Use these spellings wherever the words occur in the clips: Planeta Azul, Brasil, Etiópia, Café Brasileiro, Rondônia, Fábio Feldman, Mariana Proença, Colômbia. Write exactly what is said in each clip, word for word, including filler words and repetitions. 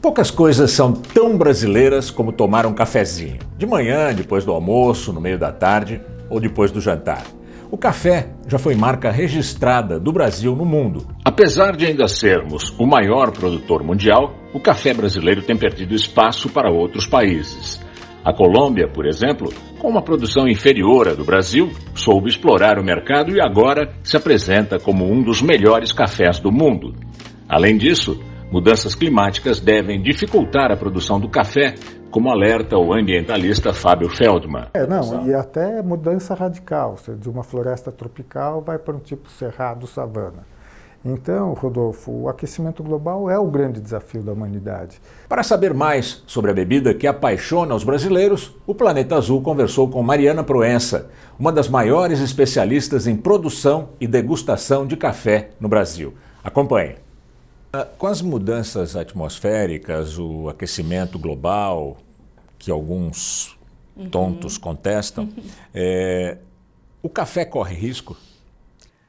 Poucas coisas são tão brasileiras como tomar um cafezinho. De manhã, depois do almoço, no meio da tarde ou depois do jantar. O café já foi marca registrada do Brasil no mundo. Apesar de ainda sermos o maior produtor mundial, o café brasileiro tem perdido espaço para outros países. A Colômbia, por exemplo, com uma produção inferior à do Brasil, soube explorar o mercado e agora se apresenta como um dos melhores cafés do mundo. Além disso, mudanças climáticas devem dificultar a produção do café, como alerta o ambientalista Fábio Feldman. É, não, e até mudança radical, de uma floresta tropical vai para um tipo cerrado, savana. Então, Rodolfo, o aquecimento global é o grande desafio da humanidade. Para saber mais sobre a bebida que apaixona os brasileiros, o Planeta Azul conversou com Mariana Proença, uma das maiores especialistas em produção e degustação de café no Brasil. Acompanhe. Com as mudanças atmosféricas, o aquecimento global, que alguns tontos uhum. contestam, é, o café corre risco?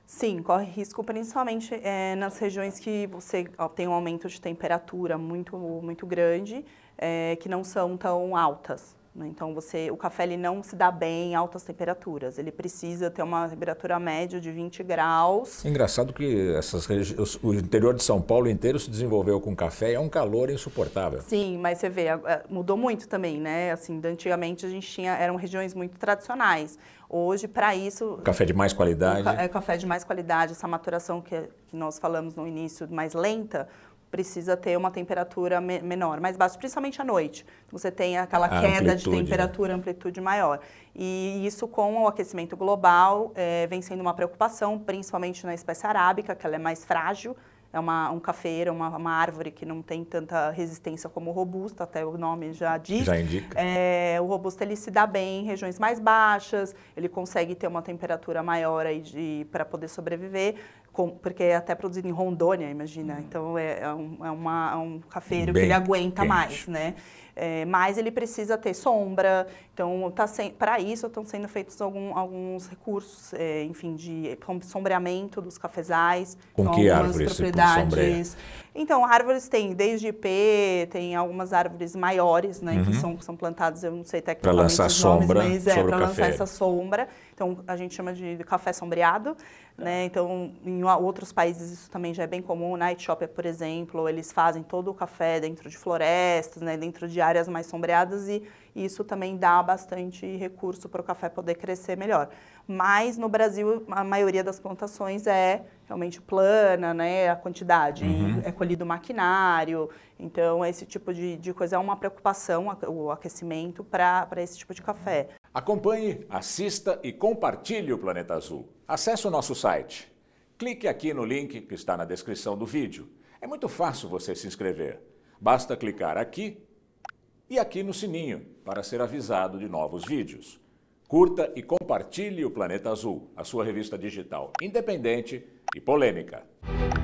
Sim, corre risco principalmente é, nas regiões que você tem um aumento de temperatura muito, muito grande, é, que não são tão altas. Né? Então, você, o café ele não se dá bem em altas temperaturas, ele precisa ter uma temperatura média de vinte graus. Engraçado que essas regi- o interior de São Paulo inteiro se desenvolveu com café e é um calor insuportável. Sim, mas você vê, mudou muito também, né? Assim, antigamente a gente tinha, eram regiões muito tradicionais. Hoje, para isso... Café de mais qualidade. É café de mais qualidade, essa maturação que, que nós falamos no início, mais lenta, precisa ter uma temperatura me menor, mais baixa, principalmente à noite. Você tem aquela a queda de temperatura, né? Amplitude maior. E isso com o aquecimento global é, vem sendo uma preocupação, principalmente na espécie arábica, que ela é mais frágil, é uma, um cafeiro, uma, uma árvore que não tem tanta resistência como o robusto, até o nome já diz. Já indica. É, o robusto ele se dá bem em regiões mais baixas, ele consegue ter uma temperatura maior para poder sobreviver. Com, porque é até produzido em Rondônia, imagina, hum. então é, é, um, é, uma, é um cafeiro bem que ele aguenta quente. mais, né? É, mas ele precisa ter sombra, então tá para isso estão sendo feitos algum, alguns recursos, é, enfim, de sombreamento dos cafezais. Com que árvores propriedades. Então, árvores tem desde ipê, tem algumas árvores maiores, né, uhum. que são, são plantadas, eu não sei tecnicamente os nomes, mas é para lançar essa sombra. Então, a gente chama de café sombreado, né, então em outros países isso também já é bem comum, na Etiópia, por exemplo, eles fazem todo o café dentro de florestas, né, dentro de áreas mais sombreadas e isso também dá bastante recurso para o café poder crescer melhor. Mas no Brasil, a maioria das plantações é realmente plana, né, a quantidade, uhum. é colhido maquinário, então esse tipo de, de coisa é uma preocupação, o aquecimento para esse tipo de café. Acompanhe, assista e compartilhe o Planeta Azul. Acesse o nosso site. Clique aqui no link que está na descrição do vídeo. É muito fácil você se inscrever. Basta clicar aqui e aqui no sininho para ser avisado de novos vídeos. Curta e compartilhe o Planeta Azul, a sua revista digital independente e polêmica.